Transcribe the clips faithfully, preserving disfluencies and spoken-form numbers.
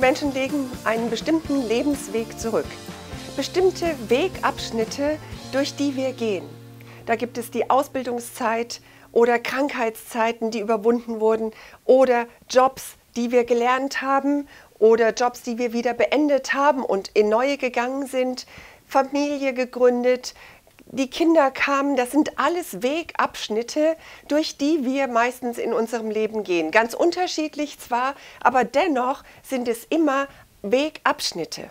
Menschen legen einen bestimmten Lebensweg zurück. Bestimmte Wegabschnitte, durch die wir gehen. Da gibt es die Ausbildungszeit oder Krankheitszeiten, die überwunden wurden, oder Jobs, die wir gelernt haben, oder Jobs, die wir wieder beendet haben und in neue gegangen sind, Familie gegründet, die Kinder kamen. Das sind alles Wegabschnitte, durch die wir meistens in unserem Leben gehen. Ganz unterschiedlich zwar, aber dennoch sind es immer Wegabschnitte.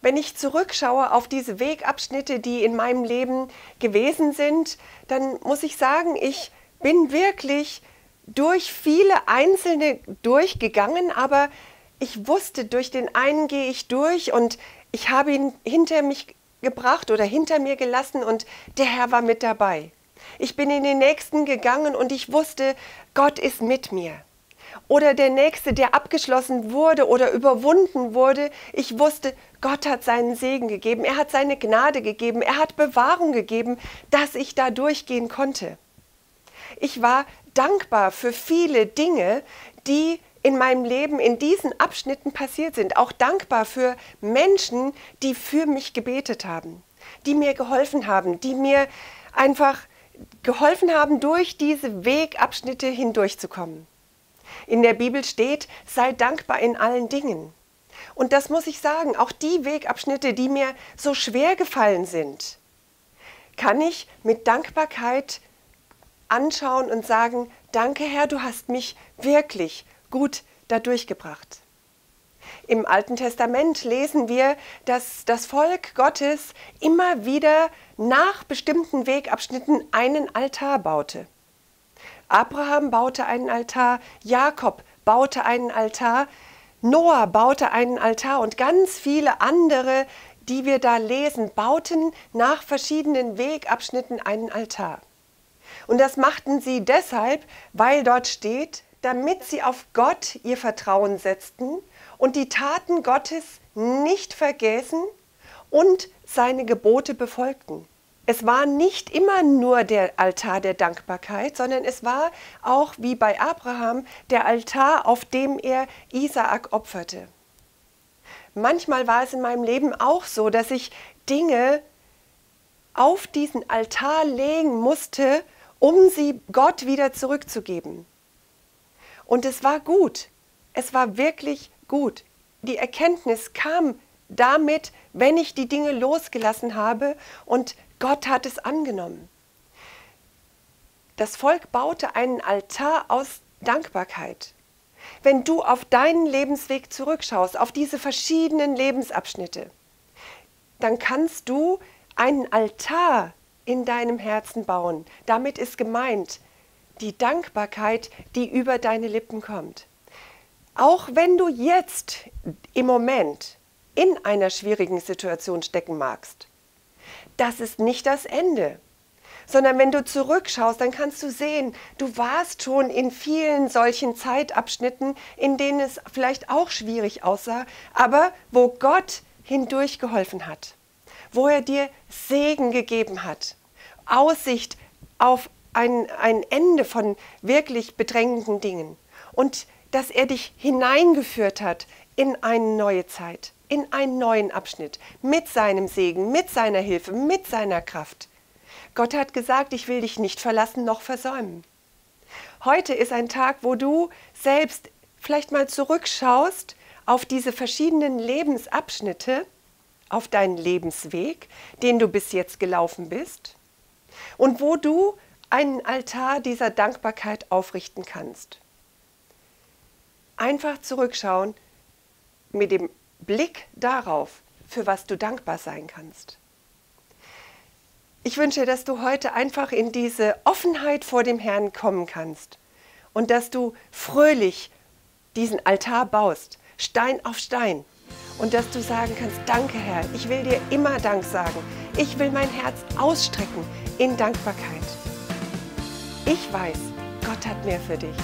Wenn ich zurückschaue auf diese Wegabschnitte, die in meinem Leben gewesen sind, dann muss ich sagen, ich bin wirklich durch viele einzelne durchgegangen, aber ich wusste, durch den einen gehe ich durch und ich habe ihn hinter mich gebracht oder hinter mir gelassen und der Herr war mit dabei. Ich bin in den nächsten gegangen und ich wusste, Gott ist mit mir. Oder der nächste, der abgeschlossen wurde oder überwunden wurde, ich wusste, Gott hat seinen Segen gegeben, er hat seine Gnade gegeben, er hat Bewahrung gegeben, dass ich da durchgehen konnte. Ich war dankbar für viele Dinge, die in meinem Leben in diesen Abschnitten passiert sind, auch dankbar für Menschen, die für mich gebetet haben, die mir geholfen haben, die mir einfach geholfen haben, durch diese Wegabschnitte hindurchzukommen. In der Bibel steht, sei dankbar in allen Dingen. Und das muss ich sagen, auch die Wegabschnitte, die mir so schwer gefallen sind, kann ich mit Dankbarkeit anschauen und sagen, danke Herr, du hast mich wirklich gut dadurch gebracht. Im Alten Testament lesen wir, dass das Volk Gottes immer wieder nach bestimmten Wegabschnitten einen Altar baute. Abraham baute einen Altar, Jakob baute einen Altar, Noah baute einen Altar und ganz viele andere, die wir da lesen, bauten nach verschiedenen Wegabschnitten einen Altar. Und das machten sie deshalb, weil dort steht, damit sie auf Gott ihr Vertrauen setzten und die Taten Gottes nicht vergessen und seine Gebote befolgten. Es war nicht immer nur der Altar der Dankbarkeit, sondern es war auch, wie bei Abraham, der Altar, auf dem er Isaak opferte. Manchmal war es in meinem Leben auch so, dass ich Dinge auf diesen Altar legen musste, um sie Gott wieder zurückzugeben. Und es war gut. Es war wirklich gut. Die Erkenntnis kam damit, wenn ich die Dinge losgelassen habe und Gott hat es angenommen. Das Volk baute einen Altar aus Dankbarkeit. Wenn du auf deinen Lebensweg zurückschaust, auf diese verschiedenen Lebensabschnitte, dann kannst du einen Altar in deinem Herzen bauen. Damit ist gemeint die Dankbarkeit, die über deine Lippen kommt. Auch wenn du jetzt im Moment in einer schwierigen Situation stecken magst, das ist nicht das Ende, sondern wenn du zurückschaust, dann kannst du sehen, du warst schon in vielen solchen Zeitabschnitten, in denen es vielleicht auch schwierig aussah, aber wo Gott hindurch geholfen hat, wo er dir Segen gegeben hat, Aussicht auf ein, ein Ende von wirklich bedrängenden Dingen und dass er dich hineingeführt hat in eine neue Zeit, in einen neuen Abschnitt, mit seinem Segen, mit seiner Hilfe, mit seiner Kraft. Gott hat gesagt, ich will dich nicht verlassen noch versäumen. Heute ist ein Tag, wo du selbst vielleicht mal zurückschaust auf diese verschiedenen Lebensabschnitte, auf deinen Lebensweg, den du bis jetzt gelaufen bist, und wo du einen Altar dieser Dankbarkeit aufrichten kannst. Einfach zurückschauen mit dem Blick darauf, für was du dankbar sein kannst. Ich wünsche, dass du heute einfach in diese Offenheit vor dem Herrn kommen kannst und dass du fröhlich diesen Altar baust, Stein auf Stein, und dass du sagen kannst, danke Herr, ich will dir immer Dank sagen. Ich will mein Herz ausstrecken in Dankbarkeit. Ich weiß, Gott hat mehr für dich.